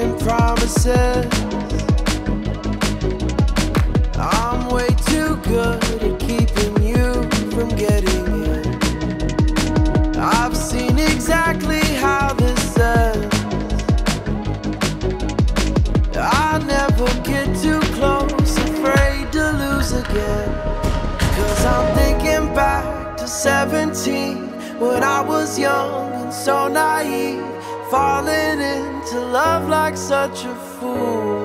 broken promises. I'm way too good at keeping you from getting it. I've seen exactly how this ends. I never get too close, afraid to lose again. 'Cause I'm thinking back to 17, when I was young and so naive, falling into love like such a fool.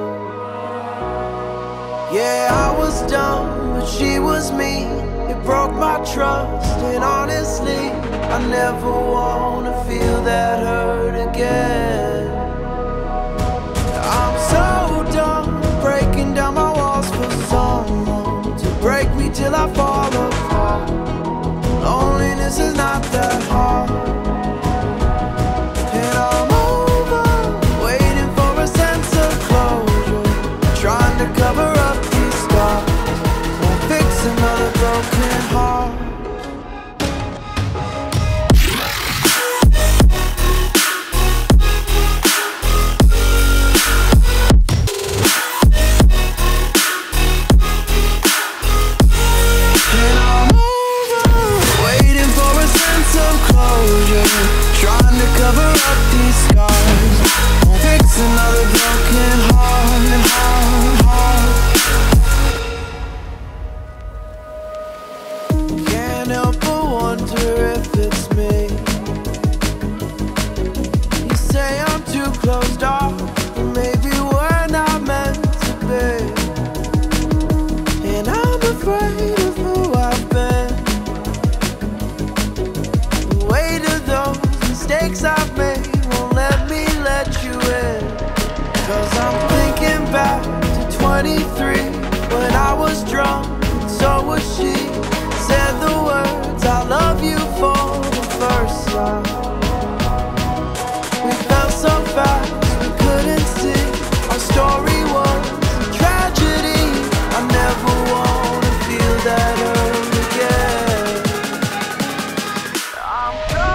Yeah, I was dumb, but she was mean. It broke my trust, and honestly, I never wanna feel that hurt again. I'm so dumb, breaking down my walls for someone to break me till I fall apart. Loneliness is not that hard. Closed off, maybe we're not meant to be. And I'm afraid of who I've been, the weight of those mistakes I've made won't let me let you in. 'Cause I'm thinking back to 23, when I was drunk and so was she. Said the words, I love you for the first time. So fast, we couldn't see. Our story was a tragedy. I never want to feel that hurt again. I'm so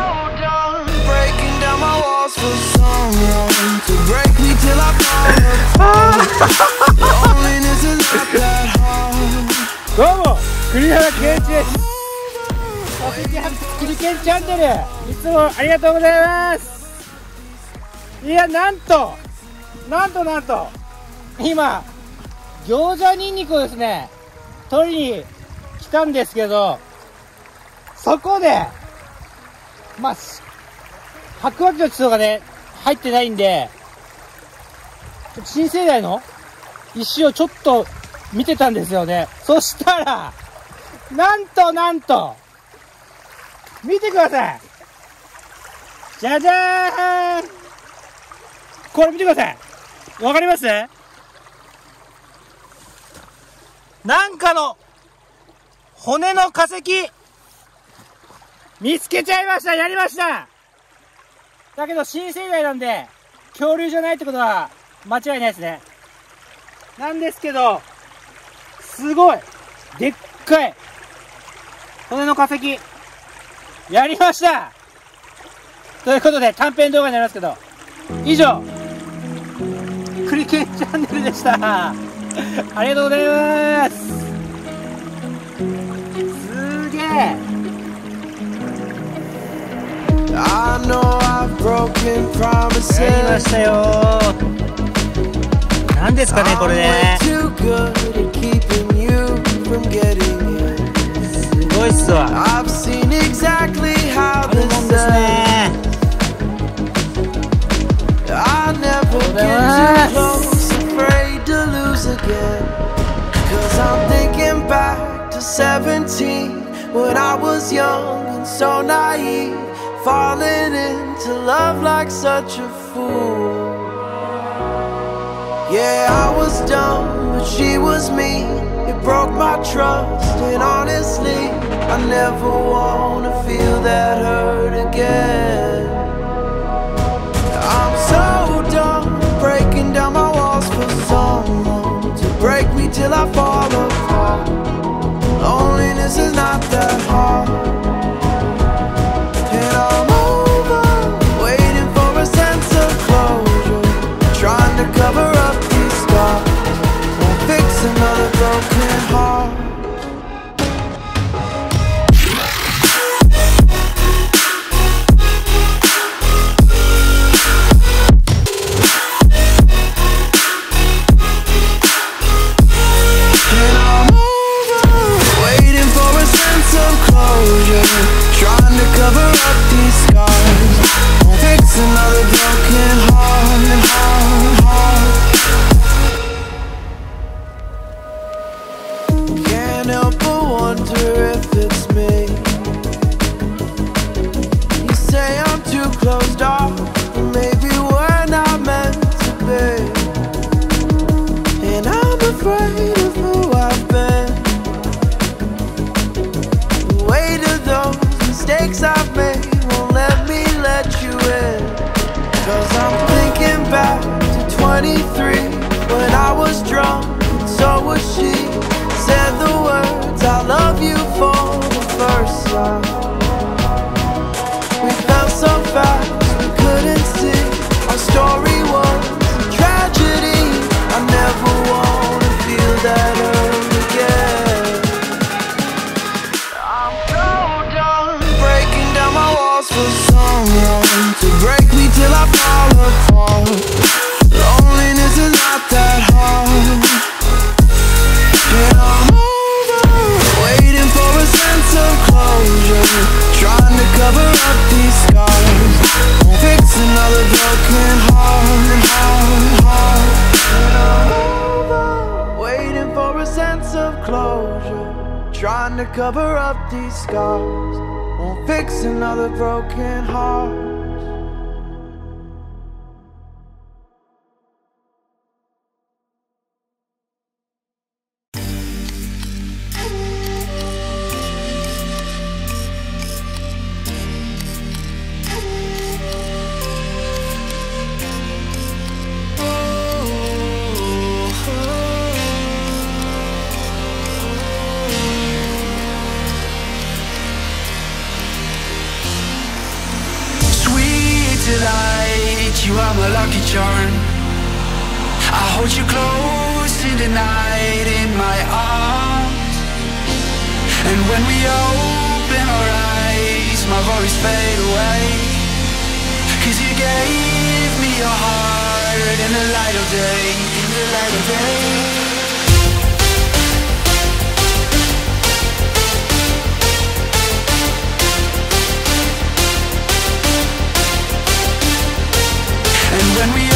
done breaking down my walls for someone to break me till I fall apart. Loneliness is not that hard. Bravo! Kuriara Kenji. Kuri-ken-chanです。いつもありがとうございます。 いや、なんと今餃子ニンニクをですね取りに来たんですけど、そこでまあ白亜紀の地層がね入ってないんで、新生代の石をちょっと見てたんですよね。そしたらなんと見てください。じゃじゃーん、 これ見てください。わかります？なんかの骨の化石見つけちゃいました。やりました。だけど新生代なんで恐竜じゃないってことは間違いないですね。なんですけどすごいでっかい骨の化石やりました。ということで短編動画になりますけど、以上 クリケンチャンネルでした。ありがとうございます。すげえ。I know I've broken promises。やりましたよ。なんですかねこれね。すごいっすわ。あるもんですね。 I never get too close, afraid to lose again. 'Cause I'm thinking back to 17, when I was young and so naive, falling into love like such a fool. Yeah, I was dumb, but she was mean. It broke my trust, and honestly, I never wanna feel that hurt again. Breaking down my walls for someone to break me till I fall apart. Loneliness is not that hard. And I'm over, waiting for a sense of closure, trying to pride of who I've been, the weight of those mistakes I've made won't let me let you in. 'Cause I'm thinking back to 23, when I was drunk and so was she. Said the words, I love you for the first time. We fell so fast, we couldn't see. Our story was a tragedy. I never want to feel that hurt again. I'm so done breaking down my walls for someone to break me till I fall apart. Loneliness is not that hard. Trying to cover up these scars, fix another broken heart. Waiting for a sense of closure. Trying to cover up these scars, won't fix another broken heart. You are my lucky charm. I hold you close in the night in my arms. And when we open our eyes, my worries fade away. 'Cause you gave me your heart in the light of day, in the light of day. When we